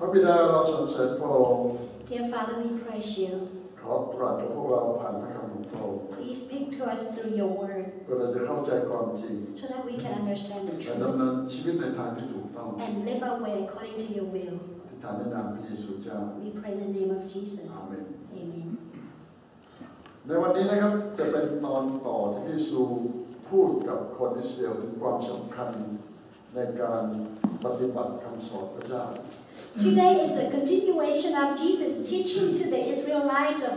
Dear Father, we praise you. Please speak to us through your word so that we can understand the truth and live our way according to your will. We pray in the name of Jesus. Amen. Amen. ในวันนี้นะครับจะเป็นตอนต่อที่ยิสูพูดกับคนอิสราเอลถึงความสำคัญในการปฏิบัติคำสอนพระเจ้า Today is a continuation of Jesus teaching to the Israelites of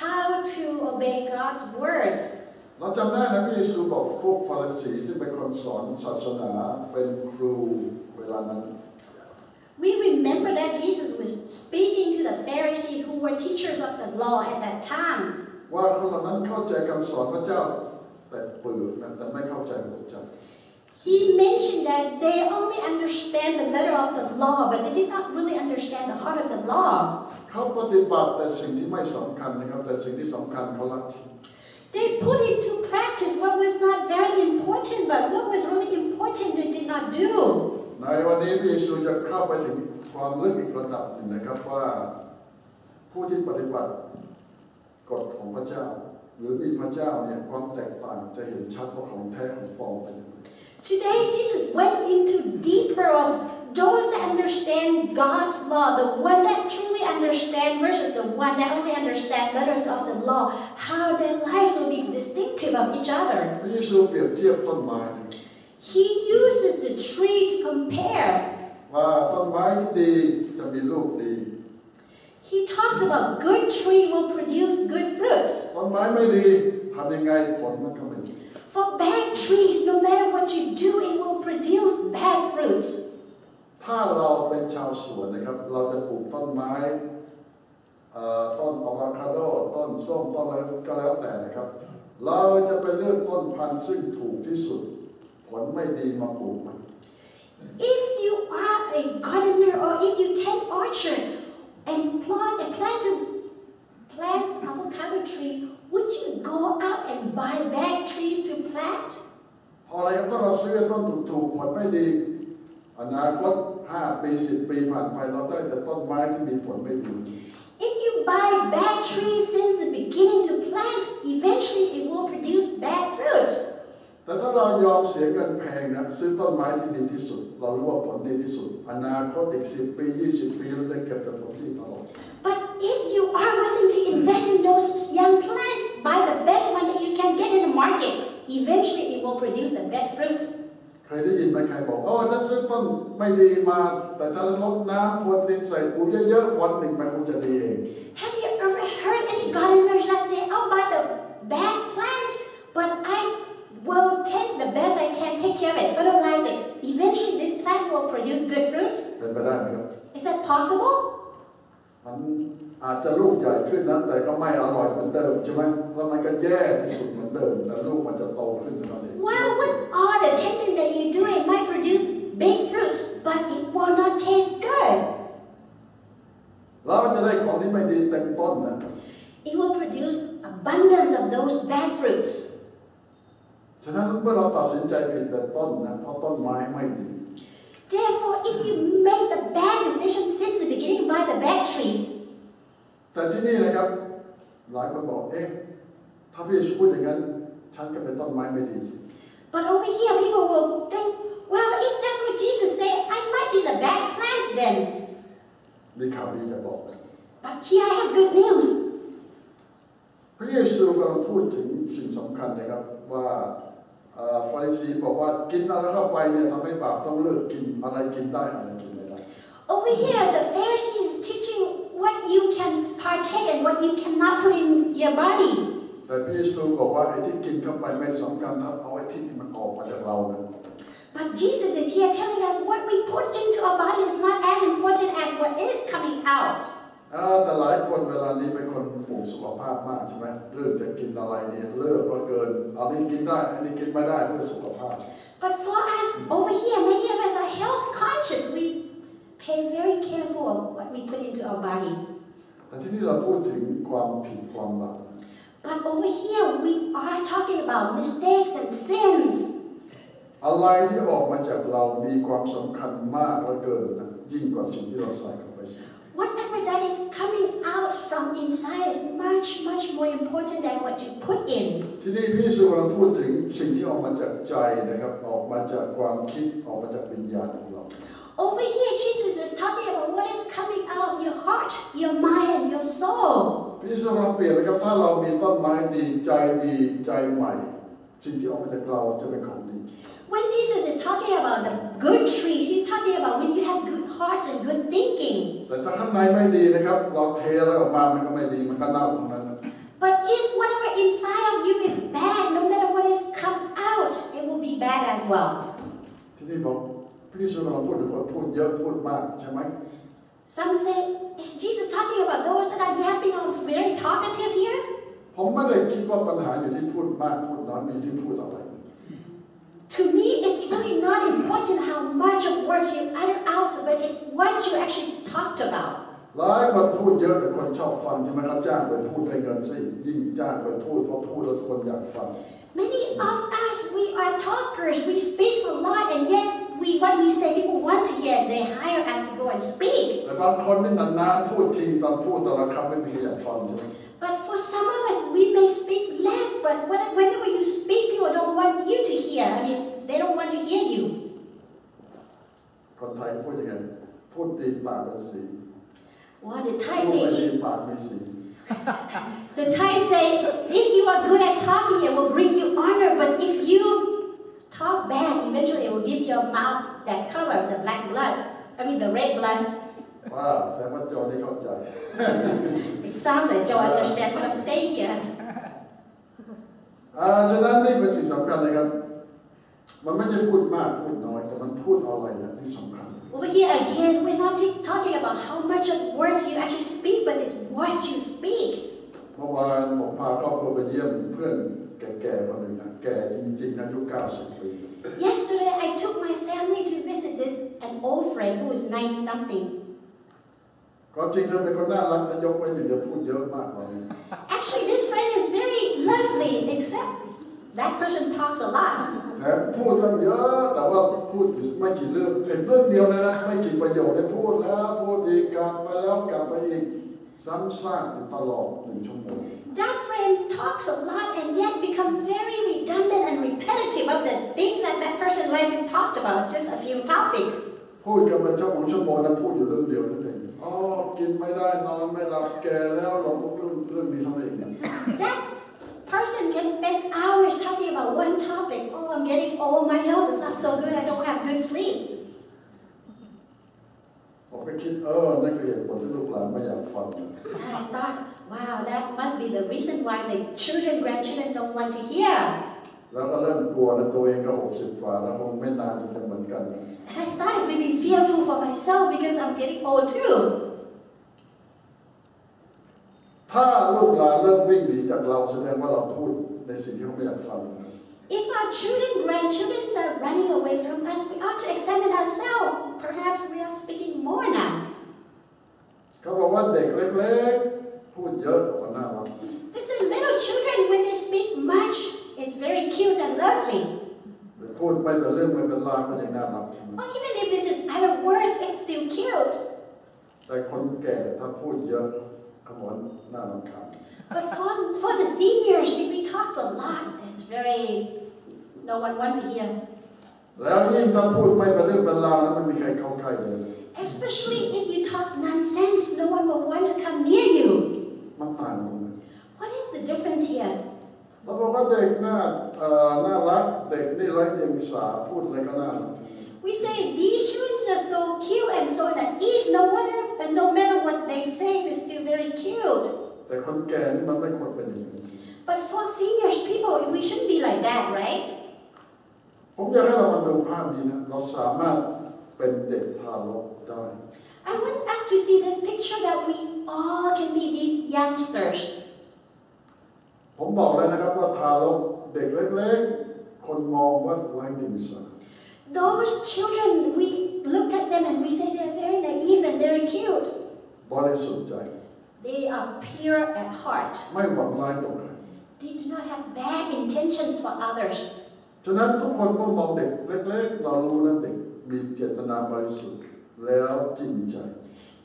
how to obey God's words. We remember that Jesus was speaking to the Pharisees who were teachers of the law at that time. He mentioned that they only understand the letter of the law, but they did not really understand the heart of the law. They put into practice what was not very important, but what was really important they did not do. Today, Jesus went into deeper of those that understand God's law, the one that truly understand versus the one that only understand letters of the law, how their lives will be distinctive of each other. He uses the tree to compare. He talked about good tree will produce good fruits. For bad trees, no matter what you do, it will produce bad fruits. If you are a gardener or if you take orchards and plant avocado trees, would you go out and buy bad trees to plant? If you buy bad trees since the beginning to plant, eventually it will produce bad fruits. But if you are willing to invest in those young plants, buy the best one that you can get in the market, eventually it will produce the best fruits. Have you ever heard any gardeners that say, I'll buy the bad plants, but I will take the best I can, take care of it, fertilize it. Eventually this plant will produce good fruits. Is that possible? Well, with all the tending that you do, it might produce big fruits, but it will not taste good. It will produce abundance of those bad fruits. Therefore, if you make the bad decision since the beginning by the bad trees. But over here, people will think, well, if that's what Jesus said, I might be the bad plants then. But here I have good news. พระเยซูกำลังพูดถึงสิ่งสำคัญนะครับว่าฟาริสีบอกว่ากินอะไรเข้าไปเนี่ยทำให้บาปต้องเลิกกินอะไรกินได้อะไรกินไม่ได้ Over here the Pharisees teaching what you can partake and what you cannot put in your body. แต่พระเยซูบอกว่าไอ้ที่กินเข้าไปไม่สำคัญเท่าเอาไอ้ที่มันออกมาจากเรานะ But Jesus is here telling us what we put into our body is not as important as what is coming out. แต่หลายคนเวลานี้เป็นคนห่วงสุขภาพมากใช่ไหมเริ่มจะกินอะไรเนี่ยเลือกว่าเกินอันนี้กินได้อันนี้กินไม่ได้เพื่อสุขภาพ But for us over here, many of us are health conscious. We pay very careful of what we put into our body. แต่ที่นี่เราพูดถึงความผิดความบาป But over here we are talking about mistakes and sins. อะไรที่ออกมาจากเรามีความสำคัญมากเหลือเกินยิ่งกว่าสิ่งที่เราใส่เข้าไป goes out. Whatever that is coming out from inside is much, much more important than what you put in. ทีนี้พระเยซูกำลังพูดถึงสิ่งที่ออกมาจากใจนะครับออกมาจากความคิดออกมาจากวิญญาณของเรา Over here, Jesus is talking about what is coming out of your heart, your mind, and your soul. พระเยซูกำลังเปรียบนะครับถ้าเรามีต้นไม้ดีใจใหม่สิ่งที่ออกมาจากเราจะเป็นของดี When Jesus is talking about the good trees, he's talking about when you have good hearts and good thinking. แต่ถ้าข้างในไม่ดีนะครับเราเทอะไรออกมามันก็ไม่ดีมันก็เน่าทั้งนั้น But if whatever inside of you is bad, no matter what is come out, it will be bad as well. ทีนี้บอกพระเยซูกำลังพูดถึงคนพูดเยอะพูดมากใช่ไหม Some say, is Jesus talking about those that are yapping or very talkative here? ผมไม่ได้คิดว่าปัญหาอยู่ที่พูดมากพูดน้อยอยู่ที่พูดอะไรTo me, it's really not important how much of words you utter out, but it's what you actually talked about. หลายคนพูดเยอะแต่คนชอบฟังใช่ไหมครับจ้างไปพูดได้เงินสิยิ่งจ้างไปพูดเพราะพูดแล้วคนอยากฟัง Many of us, we are talkers. We speak a lot, and yet what we say people want to hear. They hire us to go and speak. แต่บางคนนี่นานๆพูดทีตอนพูดแต่ละคำไม่มีใครอยากฟังใช่ไหมBut for some of us, we may speak less. But whenever you speak, people don't want you to hear. I mean, they don't want to hear you. คนไทยพูดยังไงพูดดีปากเป็นสี Well, the Thai say the Thai say if you are good at talking, it will bring you honor. But if you talk bad, eventually it will give your mouth that color, the black blood. I mean, the red blood.ว้าวแสดงว่าโจนี่เข้าใจ It sounds like Joe understand what I'm saying here ฉะนั้นนี่เป็นสิ่งสำคัญนะครับมันไม่ใช่พูดมากพูดน้อยแต่มันพูดอะไรนะที่สำคัญ Over here again we're not talking about how much of words you actually speak but it's what you speak เมื่อวานผมพาครอบครัวไปเยี่ยมเพื่อนแก่ๆคนหนึ่งนะแก่จริงๆอายุ90 ปี Yesterday I took my family to visit this an old friend who is 90 somethingความจริงเธอเป็นคนน่ารักนะยกไว้หนึ่งจะพูดเยอะมากเลย Actually this friend is very lovely except that person talks a lot พูดตั้งเยอะแต่ว่าพูดไม่กี่เรื่องเป็นเรื่องเดียวนะนะไม่กี่ประโยคได้พูดแล้วพูดอีกกลับไปแล้วกลับไปอีกซ้ำซากตลอดหนึ่งชั่วโมง That friend talks a lot and yet become very redundant and repetitive of the things that that person liked to talk about just a few topics พูดกันเป็นชั่วโมงนะพูดอยู่เรื่องเดียวนั่นเองอ๋อกินไม่ได้นอนไม่หลับแก่แล้วหลงเรื่องนี้ทำไมเนี่ย That person can spend hours talking about one topic. Oh, I'm getting old. My health is not so good. I don't have good sleep. ผมก็คิดนักเรียนคนที่ลูกหลานไม่อยากฟัง I thought, wow, that must be the reason why the children, grandchildren don't want to hear. แล้วก็เริ่มกลัวนะตัวเองก็60 กว่าแล้วคงไม่นานจะเหมือนกันAnd I started to be fearful for myself because I'm getting old too. ถ้าลูกหลานเริ่มวิ่งหนีจากเราแสดงว่าเราพูดในสิ่งที่เขาไม่อยากฟัง If our children, grandchildren are running away from us, we ought to examine ourselves. Perhaps we are speaking more now. เขาบอกว่าเด็กเล็กๆพูดเยอะกว่าน่ารัก They say little children when they speak much, it's very cute and lovely.พูดไปแต่เรื่องไม่เป็นราวมันยังน่ารัก Or even if it's just out of words, it's still cute. แต่คนแก่ถ้าพูดเยอะขมวดน่ารำคาญ But for the seniors, if we talk a lot, it's very no one wants to hear. แล้วยิ่งถ้าพูดไม่เป็นเรื่องเป็นราวแล้วไม่มีใครเข้าใกล้เลย Especially if you talk nonsense, no one will want to come near you. มันต่างกัน What is the difference here?เราบอกว่าเด็กน่ารักเด็กนี่ไร้เดียงสาพูดอะไรก็น่ารัก We say these children are so cute and so naive no matter what they say it's still very cute แต่คนแก่นี่มันไม่ควรเป็นอย่างนี้ But for seniors people we shouldn't be like that right ผมอยากให้เรามาดูภาพนี้นะเราสามารถเป็นเด็กทารกได้ I want us to see this picture that we all can be these youngstersผมบอกแล้วนะครับว่าทารกเด็กเล็กๆคนมองว่าไร้เดียงสา Those children we looked at them and we say they're very naive and very cute บริสุทธิ์ใจ They are pure at heart ไม่หวังร้ายต่อใคร They do not have bad intentions for others ฉะนั้นทุกคนเมื่อมองเด็กเล็กๆเรารู้นะเด็กมีเจตนาบริสุทธิ์แล้วจริงใจ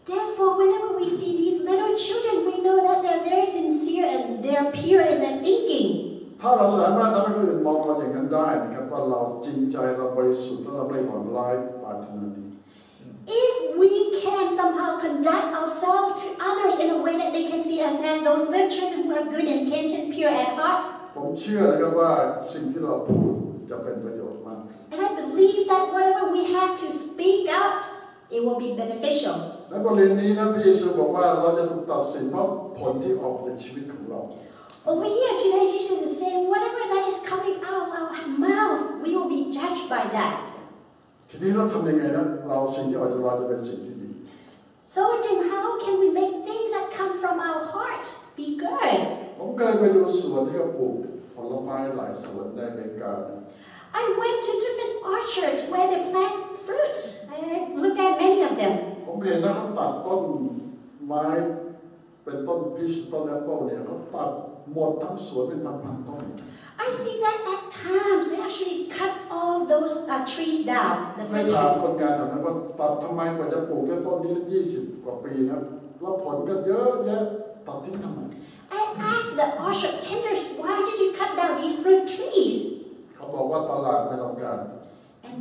Therefore, whenever we see these little children, we know that they're very sincere and they're pure in their thinking. ถ้าเราสามารถทำให้คนอื่นมองเราอย่างนั้นได้นะครับว่าเราจริงใจเราบริสุทธิ์และเราไม่หวั่นร้ายเนี่ยเราจะเห็นว่าเราเป็นคนที่มีความเมตตาต่อผู้อื่นนะครับ If we can somehow conduct ourselves to others in a way that they can see us as those little children who have good intention, pure at heart. ผมเชื่อนะครับว่าสิ่งที่เราพูดจะเป็นประโยชน์มาก And I believe that whatever we have to speak out, it will be beneficial. ในบทเรียนนี้นะพระเยซูบอกว่าเราจะถูกตัดสินเพราะผลที่ออกในชีวิตของเรา Over here today, Jesus is saying, whatever that is coming out of our mouth, we will be judged by that. So then, how can we make things that come from our heart be good? I went to different orchards where they plant fruits. I looked at many of them. I see that at times they actually cut all those trees down. The fruit trees. I asked the orchard tenders, why did you cut down these fruit trees? And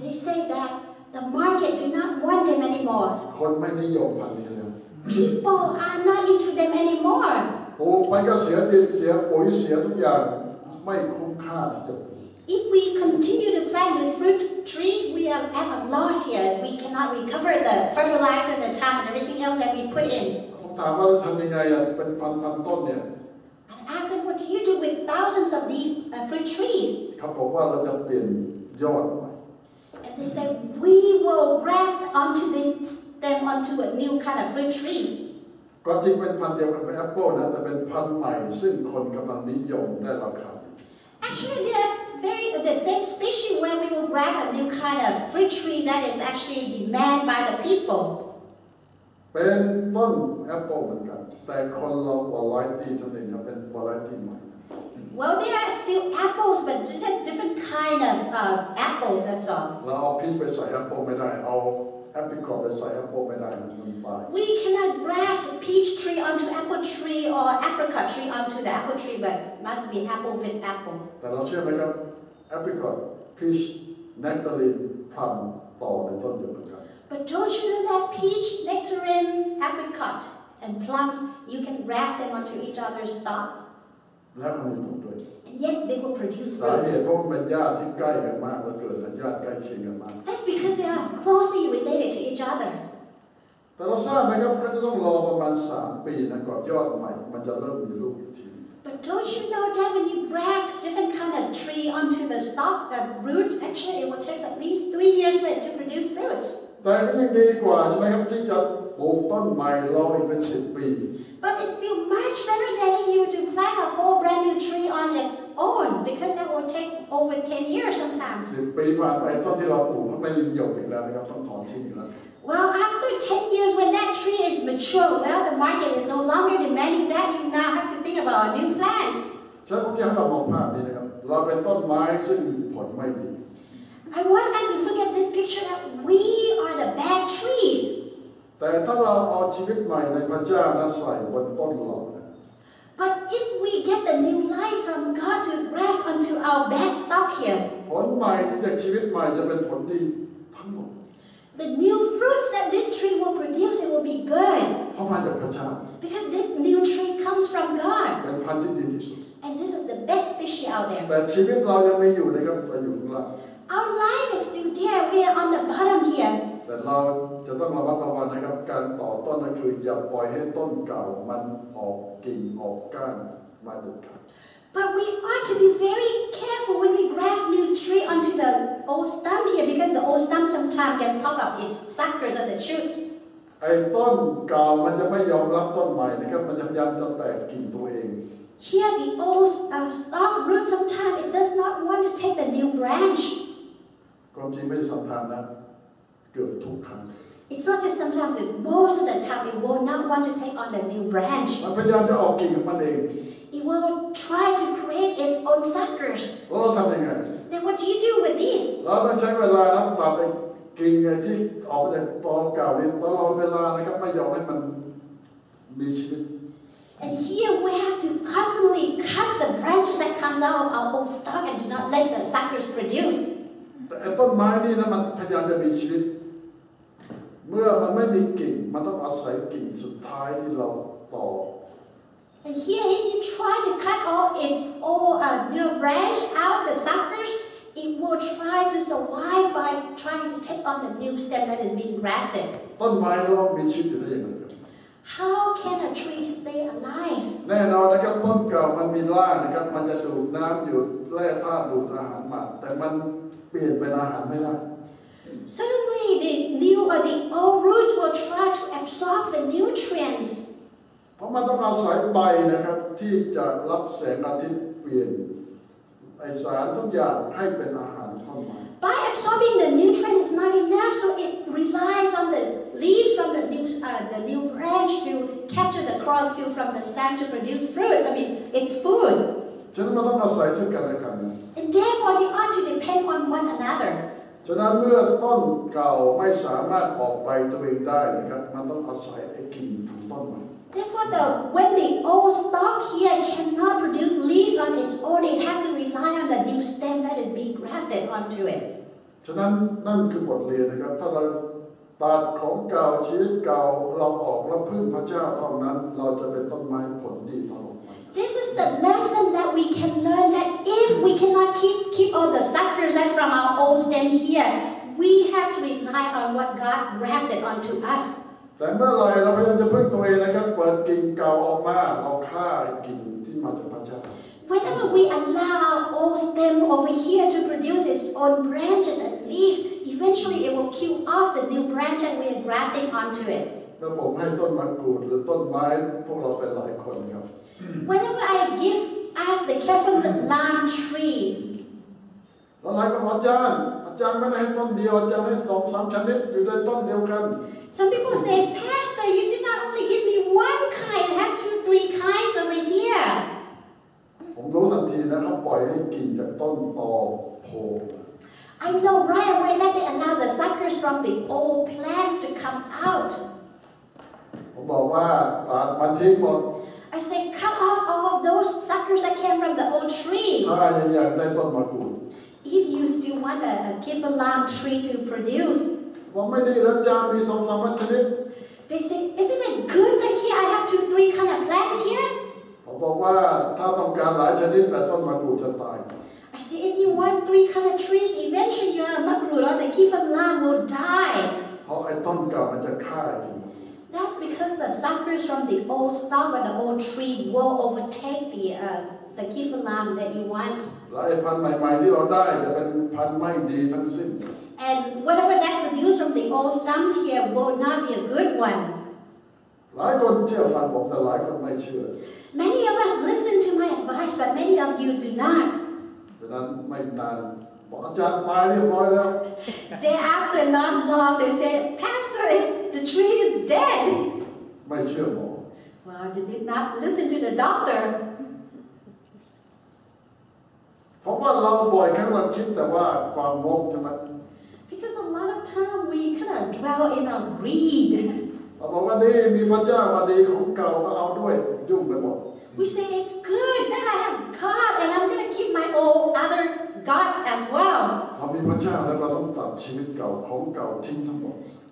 they say that the market do not want them anymore. People are not into them anymore. If we continue to plant these fruit trees, we are at a loss here. We cannot recover the fertilizer, the time, and everything else that we put in. And ask them, what do you do with thousands of these fruit trees? And they say, we will graft onto this stem onto a new kind of fruit trees. ก็จริงเป็นพันธุ์เดียวกันเป็นแอปเปิลนะแต่เป็นพันธุ์ใหม่ซึ่งคนกำลังนิยมได้ราคา Actually, there's very the same species where we will grab a new kind of fruit tree that is actually demanded by the people. เป็นต้นแอปเปิลเหมือนกันแต่คนเราวาไรตี้เท่านั้นนะเป็นวาไรตี้ใหม่ Well, there are still apples, but just different kind of apples. That's all. เราเอาพริกไปใส่แอปเปิลไม่ได้เอาแอปเปิลไปใส่แอปเปิลไม่ได้ We cannot graft peach tree onto apple tree or apricot tree onto the apple tree, but must be apple with apple. But don't you know that peach, nectarine, apricot, and plums, you can graft them onto each other's stalk? And yet they will produce fruits. That's because they are closely related to each other. แต่เราทราบไหมครับก็จะต้องรอประมาณ3 ปีนะก่อนยอดใหม่มันจะเริ่มมีลูกที But don't you know that when you graft different kind of tree onto the stalk, the roots, actually it will take at least 3 years for it to produce fruits. แต่ก็ยังดีกว่าใช่ไหมครับที่จะปลูกต้นใหม่รออีกเป็น10 ปี But it's still much better than if you to plant a whole brand new tree on its own, because that will take over 10 years sometimes. 10 ปีผ่านไปต้นที่เราปลูกก็ไม่ยืนยงอีกแล้วนะครับต้องถอนทิ้งอีกแล้ว Well, after 10 years, when that tree is mature, well, the market is no longer demanding that, you now have to think about a new plant. I want us to look at this picture that we are the bad trees. But if we get the new life from God to graft onto our bad stock here, the new fruits that this tree will produce, it will be good. Because this new tree comes from God. And this is the best species out there. Our life is still there. We are on the bottom here. But we ought to be very careful when we graft new tree onto the old stump here, because the old stump sometimes can pop up its suckers on the shoots. Here the old stump root sometimes it does not want to take the new branch. It's not just sometimes, most of the time it will not want to take on the new branch. It will try to create its own suckers. Then what do you do with these? And here we have to constantly cut the branch that comes out of our own stock and do not let the suckers produce. And here, if you try to cut all its branch out the suckers, it will try to survive by trying to take on the new stem that is being grafted. How can a tree stay alive? Certainly, the new or the old roots will try to absorb the nutrients. By absorbing the nutrient is not enough, so it relies on the leaves of the new branch to capture the chlorophyll from the sap to produce fruits. I mean, it's food. And therefore, they ought to depend on one another. Therefore, when the old stalk here cannot produce leaves on its own, it has to rely on the new stem that is being grafted onto it. This is the lesson that we can learn, that if we cannot keep all the suckers out from our old stem here, we have to rely on what God grafted onto us. But whenever we allow our old stem over here to produce its own branches and leaves, eventually it will kill off the new branch that we are grafting onto it. Whenever I give us the Kephalan lime tree, some people say, Pastor, you did not only give me one kind, have 2, 3 kinds over here. I know right away that they allow the suckers from the old plants to come out. I say, cut off all of those suckers that came from the old tree. If you still want a Kephalan tree to produce. They say, isn't it good that here I have 2, 3 kind of plants here? I say, if you want 3 kind of trees, eventually your makrut or the Kephalan will die. That's because the suckers from the old stock or the old tree will overtake the Kephalan that you want. And whatever that produces from the old stumps here will not be a good one. Many of us listen to my advice, but many of you do not. Thereafter, not long, they said, Pastor, the tree is dead. Well, they did not listen to the doctor. Because a lot of time we kind of dwell in our greed. We say it's good that I have God and I'm going to keep my old other gods as well.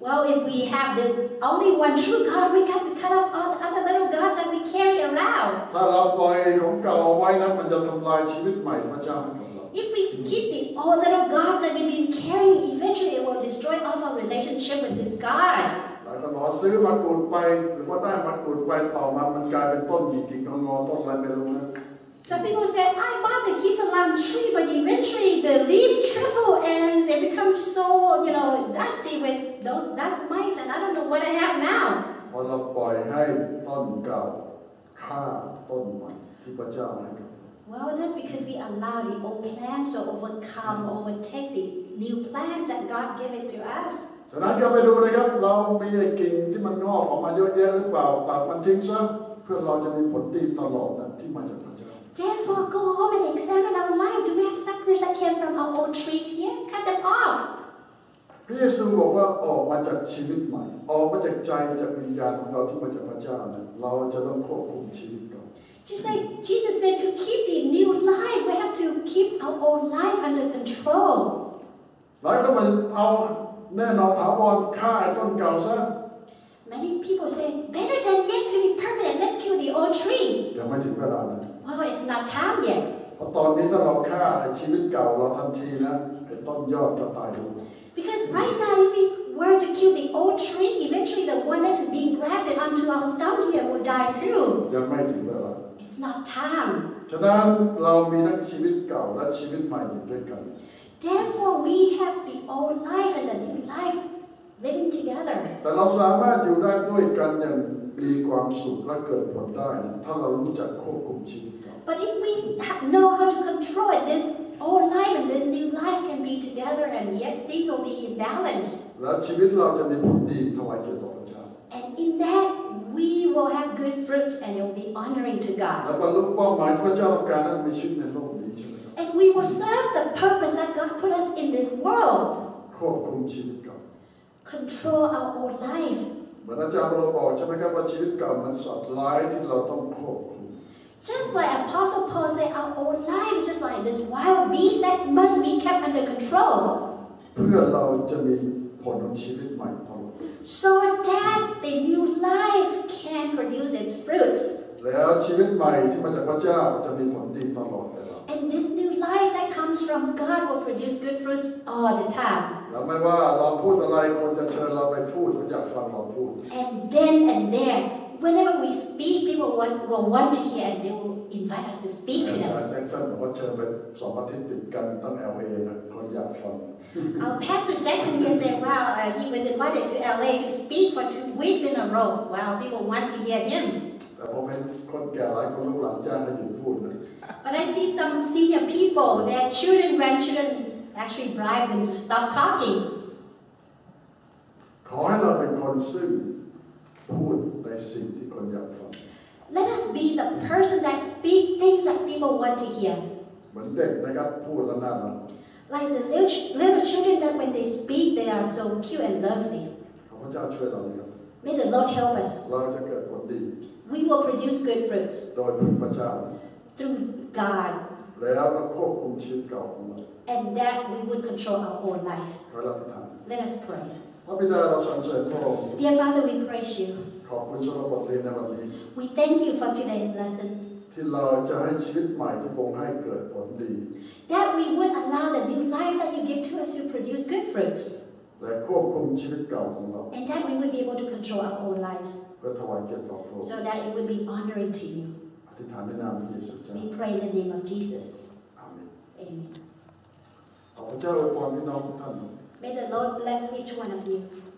Well, if we have this only one true God, we got to cut off all the other little gods that we carry around. If we keep the old little gods that we've been carrying, eventually it will destroy all our relationship with this God. Some people say, I bought the Kephalan tree, but eventually the leaves shrivel and they become so, dusty with those dust mites, and I don't know what I have now. Well, that's because we allow the old plants to overtake the new plants that God gave it to us. Therefore, go home and examine our life. Do we have suckers that came from our old trees here? Cut them off. พระเยซูบอกว่าออกมาจากชีวิตใหม่ออกมาจากใจจากวิญญาณของเราที่มาจากพระเจ้าเราจะต้องควบคุมชีวิตเรา Just like Jesus said, to keep the new life, we have to keep our own life under control. แล้วก็มันเอาแน่นอนถาวรฆ่าต้นเก่าซะ Many people say, better than yet to be permanent. Let's kill the old tree. ยังไม่ถึงเวลาเลย Well, it's not time yet. เพราะตอนนี้ถ้าเราฆ่าชีวิตเก่าเราทันทีนะไอ้ต้นยอดจะตายลงBecause right now, if we were to kill the old tree, eventually the one that is being grafted onto our stump here will die too. It's not time. Therefore, we have the old life and the new life living together. But if we know how to control it, this old life and this new life can be together, and yet things will be in balance. And in that, we will have good fruits, and it will be honoring to God. And we will serve the purpose that God put us in this world. Control our old life.Just like Apostle Paul said, our old life, just like this wild beast that must be kept under control. So that the new life can produce its fruits. And this new life that comes from God will produce good fruits all the time. And then and there.Whenever we speak, people will want to hear, and they will invite us to speak to them. Our Pastor Jackson can say, wow, he was invited to LA to speak for 2 weeks in a row. Wow, people want to hear him. But I see some senior people, their children, grandchildren, actually bribe them to stop talking. Let us be the person that speaks things that people want to hear. Like the little children that when they speak, they are so cute and lovely. May the Lord help us. We will produce good fruits through God. And that we would control our own life. Let us pray.Dear Father, we praise you. We thank you for today's lesson. That we would allow the new life that you give to us to produce good fruits. And that we would be able to control our own lives. So that it would be honoring to you. We pray in the name of Jesus. Amen. May the Lord bless each one of you.